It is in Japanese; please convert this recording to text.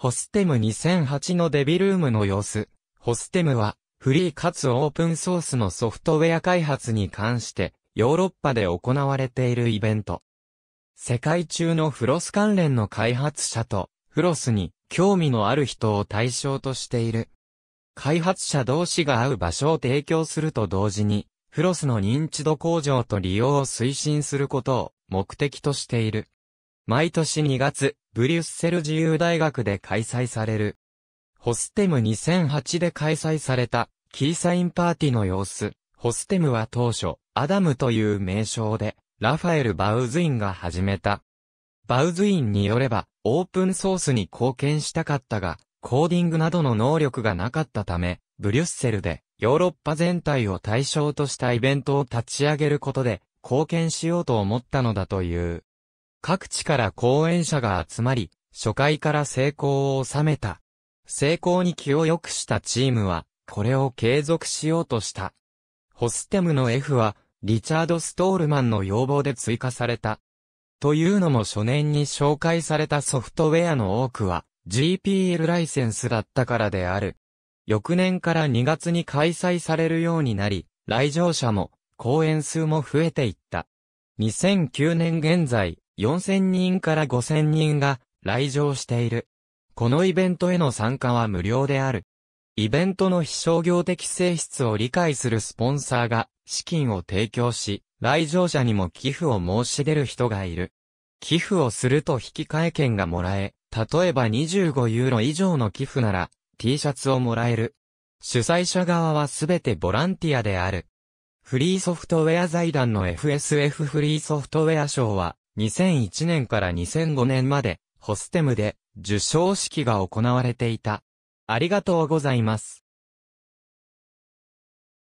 FOSDEM2008 のデビルームの様子。FOSDEMは、フリーかつオープンソースのソフトウェア開発に関して、ヨーロッパで行われているイベント。世界中のFLOSS関連の開発者と、FLOSSに興味のある人を対象としている。開発者同士が会う場所を提供すると同時に、FLOSSの認知度向上と利用を推進することを目的としている。毎年2月、ブリュッセル自由大学で開催される。FOSDEM2008 で開催されたキーサインパーティーの様子。FOSDEMは当初、OSDEMという名称で、Raphael Bauduinが始めた。Bauduinによれば、オープンソースに貢献したかったが、コーディングなどの能力がなかったため、ブリュッセルでヨーロッパ全体を対象としたイベントを立ち上げることで、貢献しようと思ったのだという。各地から講演者が集まり、初回から成功を収めた。成功に気を良くしたチームは、これを継続しようとした。FOSDEMの F は、リチャード・ストールマンの要望で追加された。というのも初年に紹介されたソフトウェアの多くは、GPL ライセンスだったからである。翌年から2月に開催されるようになり、来場者も、講演数も増えていった。2009年現在、4000人から5000人が来場している。このイベントへの参加は無料である。イベントの非商業的性質を理解するスポンサーが資金を提供し、来場者にも寄付を申し出る人がいる。寄付をすると引換券がもらえ、例えば25ユーロ以上の寄付なら T シャツをもらえる。主催者側はすべてボランティアである。フリーソフトウェア財団の FSF フリーソフトウェア賞は、2001年から2005年まで、FOSDEMで受賞式が行われていた。ありがとうございます。